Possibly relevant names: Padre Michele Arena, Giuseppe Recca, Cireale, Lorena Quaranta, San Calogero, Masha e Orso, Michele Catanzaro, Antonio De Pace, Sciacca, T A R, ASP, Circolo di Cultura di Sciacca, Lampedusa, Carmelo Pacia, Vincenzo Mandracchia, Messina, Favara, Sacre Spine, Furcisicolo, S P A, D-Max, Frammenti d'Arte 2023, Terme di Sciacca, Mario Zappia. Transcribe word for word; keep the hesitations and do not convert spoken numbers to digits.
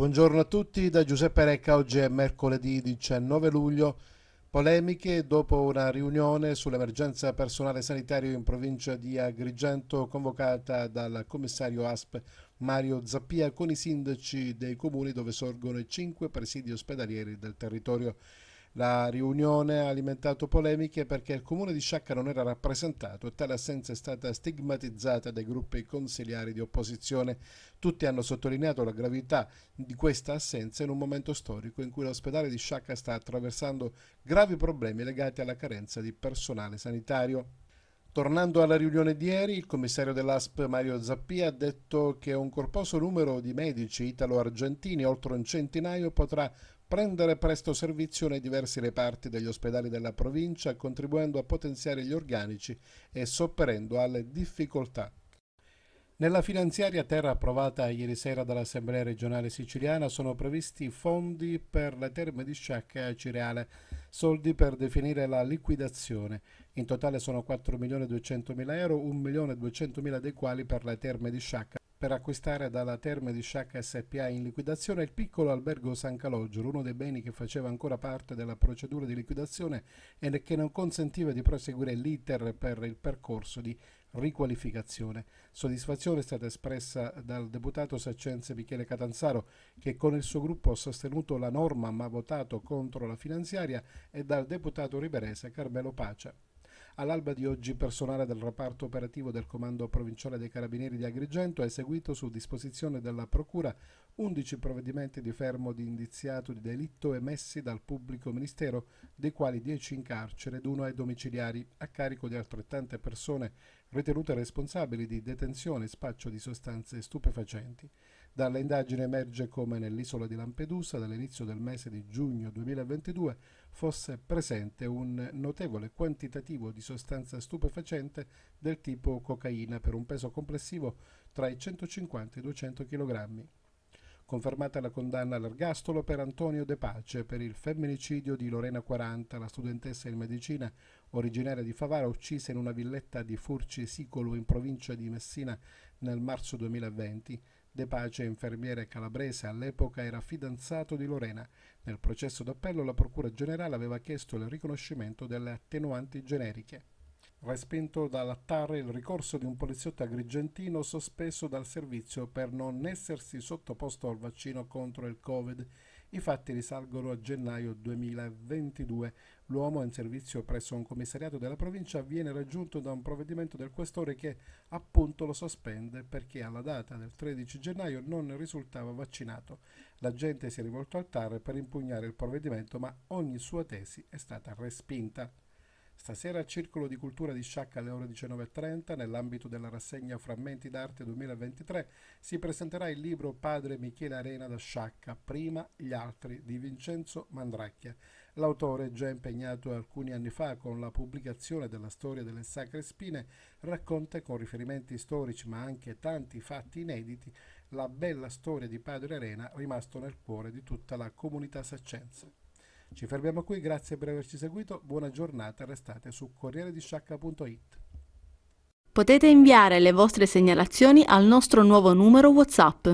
Buongiorno a tutti da Giuseppe Recca. Oggi è mercoledì diciannove luglio. Polemiche dopo una riunione sull'emergenza personale sanitario in provincia di Agrigento convocata dal commissario A S P Mario Zappia con i sindaci dei comuni dove sorgono i cinque presidi ospedalieri del territorio. La riunione ha alimentato polemiche perché il comune di Sciacca non era rappresentato e tale assenza è stata stigmatizzata dai gruppi consiliari di opposizione. Tutti hanno sottolineato la gravità di questa assenza in un momento storico in cui l'ospedale di Sciacca sta attraversando gravi problemi legati alla carenza di personale sanitario. Tornando alla riunione di ieri, il commissario dell'A S P Mario Zappia ha detto che un corposo numero di medici italo-argentini, oltre un centinaio, potrà prendere presto servizio nei diversi reparti degli ospedali della provincia, contribuendo a potenziare gli organici e sopperendo alle difficoltà. Nella finanziaria terra approvata ieri sera dall'Assemblea regionale siciliana sono previsti fondi per le terme di Sciacca e Cireale, soldi per definire la liquidazione. In totale sono quattro milioni duecentomila euro, un milione duecentomila dei quali per le terme di Sciacca, per acquistare dalla Terme di Sciacca S P A in liquidazione il piccolo albergo San Calogero, uno dei beni che faceva ancora parte della procedura di liquidazione e che non consentiva di proseguire l'iter per il percorso di riqualificazione. Soddisfazione è stata espressa dal deputato saccense Michele Catanzaro, che con il suo gruppo ha sostenuto la norma ma votato contro la finanziaria, e dal deputato riberese Carmelo Pacia. All'alba di oggi personale del reparto operativo del Comando Provinciale dei Carabinieri di Agrigento ha eseguito su disposizione della Procura undici provvedimenti di fermo di indiziato di delitto emessi dal pubblico ministero, dei quali dieci in carcere ed uno ai domiciliari, a carico di altrettante persone ritenute responsabili di detenzione e spaccio di sostanze stupefacenti. Dalle indagini emerge come nell'isola di Lampedusa, dall'inizio del mese di giugno duemilaventidue, fosse presente un notevole quantitativo di sostanza stupefacente del tipo cocaina per un peso complessivo tra i centocinquanta e i duecento chilogrammi. Confermata la condanna all'ergastolo per Antonio De Pace per il femminicidio di Lorena Quaranta, la studentessa in medicina originaria di Favara, uccisa in una villetta di Furcisicolo in provincia di Messina nel marzo duemilaventi. De Pace, infermiere calabrese, all'epoca era fidanzato di Lorena. Nel processo d'appello la Procura Generale aveva chiesto il riconoscimento delle attenuanti generiche. Respinto dalla T A R il ricorso di un poliziotto agrigentino sospeso dal servizio per non essersi sottoposto al vaccino contro il Covid. I fatti risalgono a gennaio duemilaventidue. L'uomo in servizio presso un commissariato della provincia viene raggiunto da un provvedimento del questore che appunto lo sospende perché alla data del tredici gennaio non risultava vaccinato. L'agente si è rivolto al T A R per impugnare il provvedimento, ma ogni sua tesi è stata respinta. Stasera al Circolo di Cultura di Sciacca alle ore diciannove e trenta, nell'ambito della rassegna Frammenti d'Arte duemilaventitré, si presenterà il libro Padre Michele Arena da Sciacca, Prima gli altri, di Vincenzo Mandracchia. L'autore, già impegnato alcuni anni fa con la pubblicazione della storia delle Sacre Spine, racconta con riferimenti storici ma anche tanti fatti inediti la bella storia di Padre Arena, rimasto nel cuore di tutta la comunità saccense. Ci fermiamo qui, grazie per averci seguito, buona giornata, restate su Corriere di Sciacca punto it. Potete inviare le vostre segnalazioni al nostro nuovo numero WhatsApp.